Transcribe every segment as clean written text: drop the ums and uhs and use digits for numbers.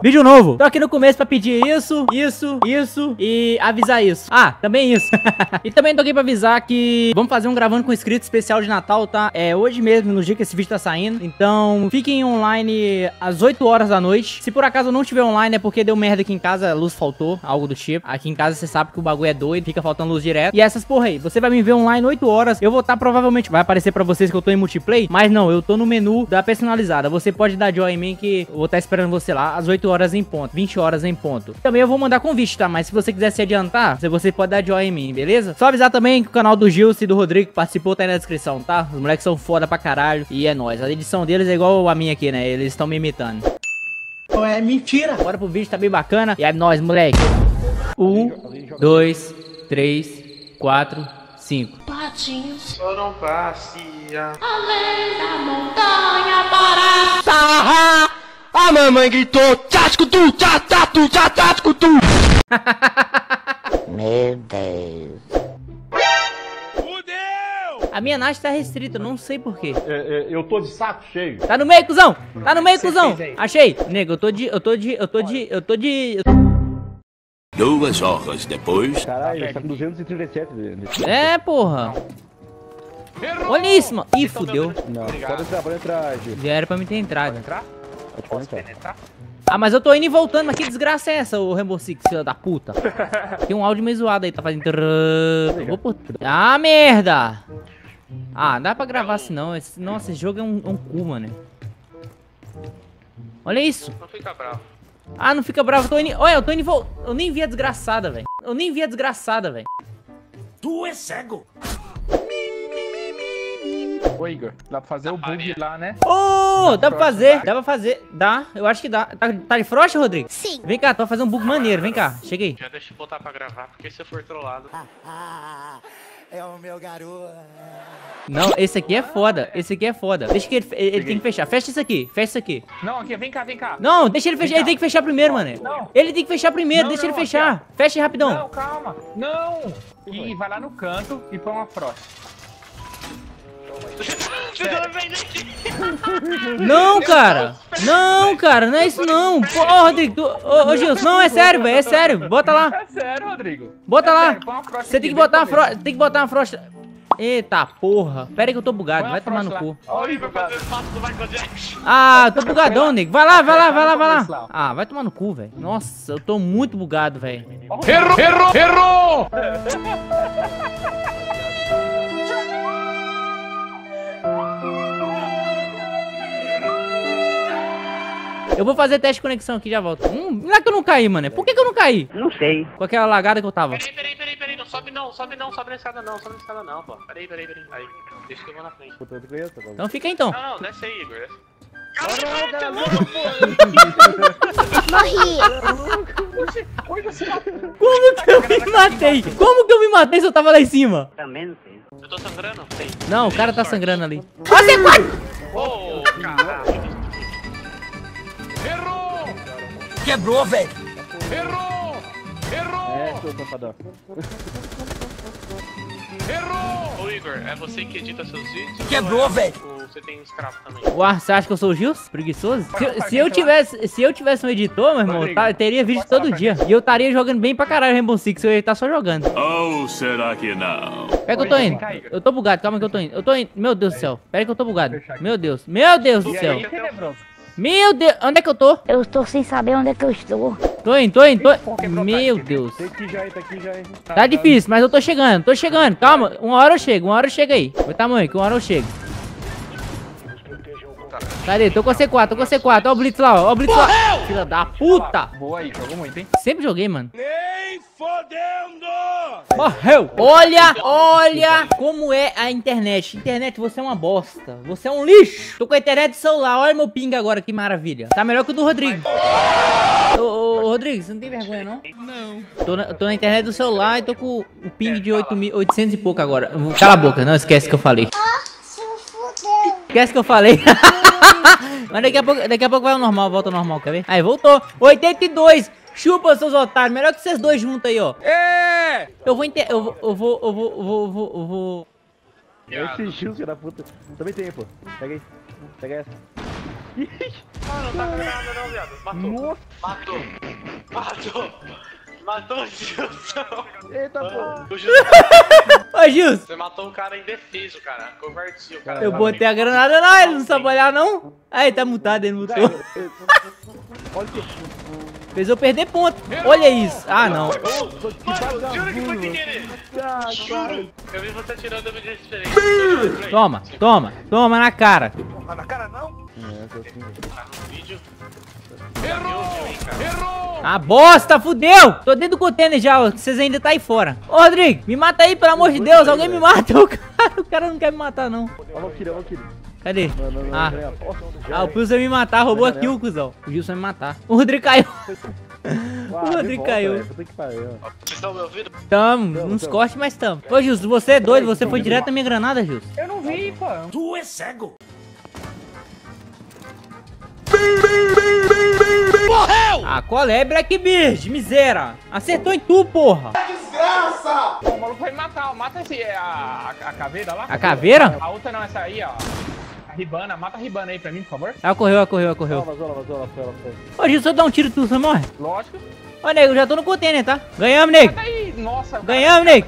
Vídeo novo. Tô aqui no começo pra pedir isso, isso, isso e avisar isso. Ah, também isso. E também tô aqui pra avisar que vamos fazer um gravando com inscritos especial de Natal, tá? É hoje mesmo, no dia que esse vídeo tá saindo. Então, fiquem online às 8 horas da noite. Se por acaso eu não estiver online é porque deu merda aqui em casa, luz faltou, algo do tipo. Aqui em casa você sabe que o bagulho é doido, fica faltando luz direto. E essas porra aí, você vai me ver online 8 horas. Eu vou estar provavelmente, vai aparecer pra vocês que eu tô em multiplayer, mas não, eu tô no menu da personalizada. Você pode dar join em mim que eu vou estar esperando você lá às 8 horas em ponto, 20 horas em ponto. Também eu vou mandar convite, tá? Mas se você quiser se adiantar, você pode dar join em mim, beleza? Só avisar também que o canal do Gilson e do Rodrigo que participou tá aí na descrição, tá? Os moleques são foda pra caralho e é nóis. A edição deles é igual a minha aqui, né? Eles estão me imitando. É mentira! Bora pro vídeo, tá bem bacana. E é nóis, moleque. 1, 2, 3, 4, 5. Patinhos foram passear além da montanha para sarrar. A mamãe gritou tchatcutu, tchatatu, tchatcutu. Meu Deus. Fudeu! A minha Nath tá restrita, não sei porquê. Eu tô de saco cheio. Tá no meio, cuzão! Tá no meio, cuzão! Achei! Nego, eu tô de 2 horas depois... Caralho, tá com 237 dele. É, porra! Não. Olha isso, mano! Ih, fudeu. Não, pode entrar, gente. Já era pra me ter entrado. Pode entrar? Pode penetrar? Ah, mas eu tô indo e voltando, mas que desgraça é essa, o Rainbow Six, filha da puta? Tem um áudio meio zoado aí, tá fazendo... Vou por... Ah, merda! Ah, não dá pra gravar assim não. Esse... Nossa, esse jogo é um cu, mano. Olha isso! Não fica bravo. Ah, não fica bravo, eu tô indo... Olha, eu tô indo e vou... Eu nem vi a desgraçada, velho. Eu nem vi a desgraçada, velho. Tu é cego? Ô, Igor, dá pra fazer o bug lá, né? Ô, dá pra fazer, dá pra fazer. Dá, eu acho que dá. Tá de frocha, Rodrigo? Sim. Vem cá, tu vai fazer um bug maneiro, vem cá. Chega aí. Já deixa eu botar pra gravar, porque se eu for trollado... É o meu garoto. Não, esse aqui é foda. Esse aqui é foda. Deixa que ele tem que fechar. Fecha isso aqui. Fecha isso aqui. Não, aqui, vem cá, vem cá. Não, deixa ele fechar. Ele tem que fechar primeiro, mano. Ele tem que fechar primeiro. Não, deixa ele fechar. Aqui, fecha rapidão. Não, calma. Não. E vai lá no canto e põe uma próxima. Não, cara. Não, cara. Não é isso, não. Pô, Rodrigo. Ô, Gilson. Não, é sério, velho. É sério. Bota lá. É sério, Rodrigo. Bota lá. Você tem que botar uma frocha. Tem que botar uma frocha. Eita, porra. Pera aí que eu tô bugado. Vai tomar no cu. Ah, tô bugadão, nego. Vai lá. Ah, vai tomar no cu, velho. Nossa, eu tô muito bugado, velho. Errou. Eu vou fazer teste de conexão aqui, já volto. Não é que eu não caí, mano. Por que eu não caí? Não sei. Com aquela lagada que eu tava. Peraí. Não sobe não, sobe na escada não, pô. Peraí. Aí, deixa que eu vou na frente. Então fica aí, então. Não, desce aí, Igor. Caraca, louco, pô. Morri. Como que eu me matei? Como que eu me matei se eu tava lá em cima? Também não sei. Eu tô sangrando? Sei. Não, o cara tá sangrando ali. Ah, você vai! Ô, caralho. Errou! Quebrou, velho! Errou! É, seu tapadão. Errou! Ô, Igor, é você que edita seus vídeos? Quebrou, velho! Você tem escravo também. Uar, você acha que eu sou o Gilson? Preguiçoso? Se eu tivesse um editor, meu irmão, eu teria vídeo todo dia. E eu estaria jogando bem pra caralho Rainbow Six, eu ia estar só jogando. Oh, será que não? Pera que eu tô indo. Eu tô bugado, calma que eu tô indo. Meu Deus do céu. Pera que eu tô bugado. Meu Deus do céu. Meu Deus, onde é que eu tô? Eu tô sem saber onde é que eu estou. Tô indo. Meu Deus. Tá difícil, mas eu tô chegando. Calma, uma hora eu chego aí. Oi, tamanho, que uma hora eu chego. Cadê? Tô com a C4. Ó o Blitz lá, ó. Filha da puta. Boa aí, jogou muito, hein? Sempre joguei, mano. Nem fodendo! Morreu! Olha como é a internet. Internet, você é uma bosta. Você é um lixo. Tô com a internet do celular. Olha meu ping agora, que maravilha. Tá melhor que o do Rodrigo. Ô, Rodrigo, você não tem vergonha, não? Não. Tô na internet do celular e tô com o ping de 8.800 e pouco agora. Cala a boca, não esquece que eu falei. Esquece que eu falei. Mas daqui a pouco vai ao normal, volta ao normal, quer ver? Aí, voltou. 82. Chupa, seus otários. Melhor que vocês dois juntos aí, ó. É! Eu vou... Esse Gilson da puta. Também tem, pô. Pega aí. Pega essa. Ah, não tá com nada não, viado. Matou. Matou. Matou. Matou o Gilson. Eita, porra. O Gilson. Ô, Gilson. Você matou um cara indefeso, cara. Covardia, o cara. Eu botei a granada lá, ele não sabe olhar, não. Aí, tá mutado, ele mutou. Olha o fez eu perder ponto. Olha isso. Ah, não. Mano, juro que foi sem querer. Juro. Eu vi você tirando a medida diferente. Toma, toma. Toma na cara. Toma na cara, não? Errou! Ah, bosta, fudeu! Tô dentro do container já, ó, vocês ainda tá aí fora. Ô, Rodrigo, me mata aí, pelo amor de Deus, alguém me mata. O cara não quer me matar, não. Cadê? Ah, o Gilson vai me matar, roubou aqui o cuzão. O Gilson vai me matar. O Rodrigo caiu. O Rodrigo caiu. Vocês estão me ouvindo? Tamo, uns cortes, mas tamo. Ô, Gilson, você é doido, você foi direto na minha granada, Gilson. Eu não vi, pô. Tu é cego. Morreu! Ah, qual é, Blackbeard? Miséria! Acertou em tu, porra! Desgraça! O maluco vai me matar, ó. Mata esse, a caveira lá. A caveira? A outra não, essa aí, ó. A Ribana, mata a Ribana aí pra mim, por favor. Ela correu. Vazou. Ô, Gil, só dá um tiro e tu, você morre? Lógico. Ô, nego, eu já tô no container, tá? Ganhamos, nego! Nossa, ganhamos, nego!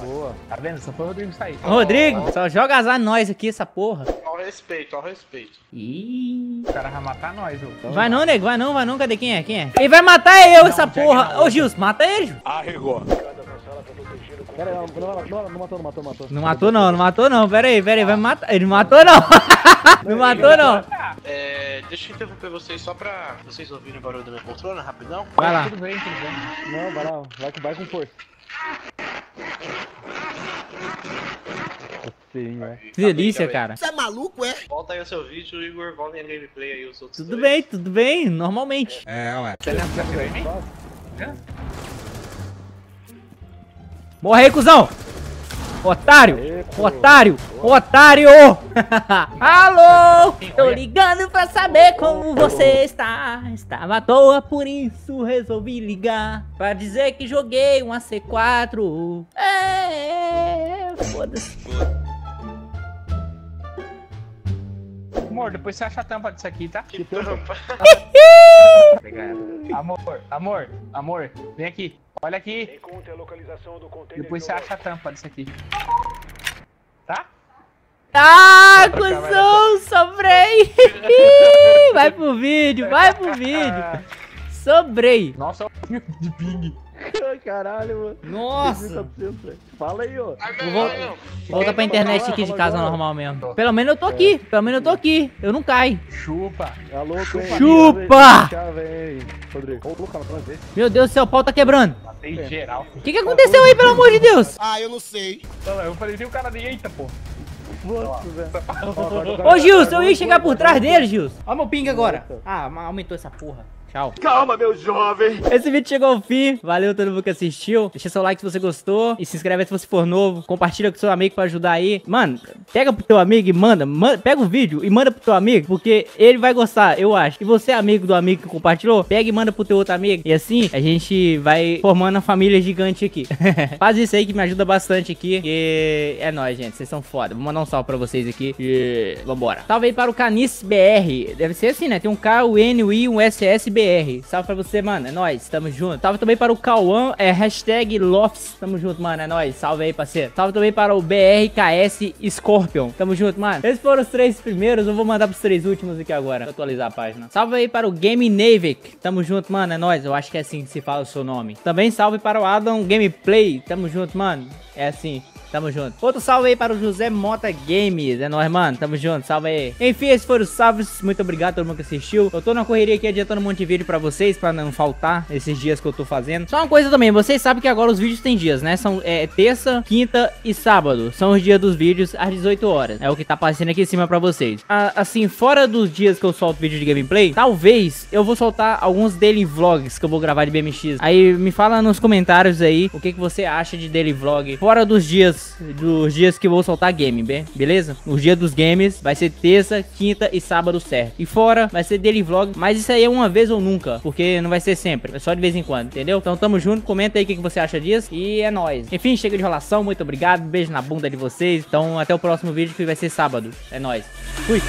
Boa. Tá vendo? Só foi o Rodrigo sair. Rodrigo, só joga azar nós aqui, essa porra. Ao respeito. Ih. O cara vai matar nós, ô. Vai não, nego, vai não. Cadê quem é? Ele vai matar eu, não, essa porra. Ô, Gilson, mata ele. Arregou. Pera aí, não matou. Não matou não. Pera aí, vai matar. Ele matou não. Não matou não. Deixa eu interromper vocês só pra vocês ouvirem o barulho da minha poltrona, rapidão. Vai lá. Tudo bem. Não, vai lá. Vai com força. Sim, é. Que delícia, cara. Você é maluco, é? Volta aí o seu vídeo, Igor. Volta aí a gameplay aí. Os outros tudo bem, normalmente. Ué. Você lembra do desafio aí, hein? Morre aí, cuzão! Otário! Alô! Tô ligando pra saber como você está. Estava à toa, por isso resolvi ligar. Pra dizer que joguei uma AC4. Foda-se. Amor, depois você acha a tampa disso aqui, tá? Que tampa? Amor, vem aqui. Olha aqui. Encontre a localização do container. Depois você acha a tampa disso aqui. Tá? Ah, cuzão, sobrei. Vai pro vídeo. Sobrei. Nossa, de ping. Caralho, mano. Nossa. Fala aí, ó. Volta pra internet aqui de casa normal mesmo. Pelo menos eu tô aqui. Eu não caio. Chupa! Meu Deus do céu, o pau tá quebrando. Matei geral. O que aconteceu aí, pelo amor de Deus? Ah, eu não sei. Eu falei, viu o cara de eita, pô. Ô, Gilson, eu ia chegar por trás dele, Gilson. Olha meu ping agora. Ah, aumentou essa porra. Tchau. Calma, meu jovem. Esse vídeo chegou ao fim. Valeu todo mundo que assistiu. Deixa seu like se você gostou. E se inscreve aí se você for novo. Compartilha com seu amigo pra ajudar aí. Mano, pega pro teu amigo e manda. Pega o vídeo e manda pro teu amigo. Porque ele vai gostar, eu acho. E você é amigo do amigo que compartilhou, pega e manda pro teu outro amigo. E assim a gente vai formando a família gigante aqui. Faz isso aí que me ajuda bastante aqui. E é nóis, gente. Vocês são foda. Vou mandar um salve pra vocês aqui. E vambora. Salve aí para o Canis BR. Deve ser assim, né? Tem um K, um N, um I, um SSB. Salve pra você, mano, é nóis, tamo junto. Salve também para o Cauã, hashtag Lofts. Tamo junto, mano, é nóis, salve aí, parceiro. Salve também para o BRKS Scorpion. Tamo junto, mano, esses foram os 3 primeiros. Eu vou mandar pros 3 últimos aqui agora pra atualizar a página. Salve aí para o GameNavik. Tamo junto, mano, é nóis, eu acho que é assim que se fala o seu nome. Também salve para o Adam Gameplay. Tamo junto, mano, é assim. Tamo junto. Outro salve aí para o José Mota Games. É nóis, mano. Tamo junto. Salve aí. Enfim, esses foram os salves. Muito obrigado a todo mundo que assistiu. Eu tô na correria aqui adiantando um monte de vídeo pra vocês, pra não faltar esses dias que eu tô fazendo. Só uma coisa também. Vocês sabem que agora os vídeos têm dias, né? São terça, quinta e sábado. São os dias dos vídeos às 18 horas. É o que tá aparecendo aqui em cima pra vocês. Assim, fora dos dias que eu solto vídeo de gameplay, talvez eu vou soltar alguns daily vlogs que eu vou gravar de BMX. Aí me fala nos comentários aí o que você acha de daily vlog fora dos dias que eu vou soltar game, beleza? Os dias dos games vai ser terça, quinta e sábado certo. E fora, vai ser daily vlog, mas isso aí é uma vez ou nunca, porque não vai ser sempre, é só de vez em quando, entendeu? Então tamo junto, comenta aí o que você acha disso e é nóis. Enfim, chega de enrolação, muito obrigado, beijo na bunda de vocês, então até o próximo vídeo que vai ser sábado, é nóis. Fui!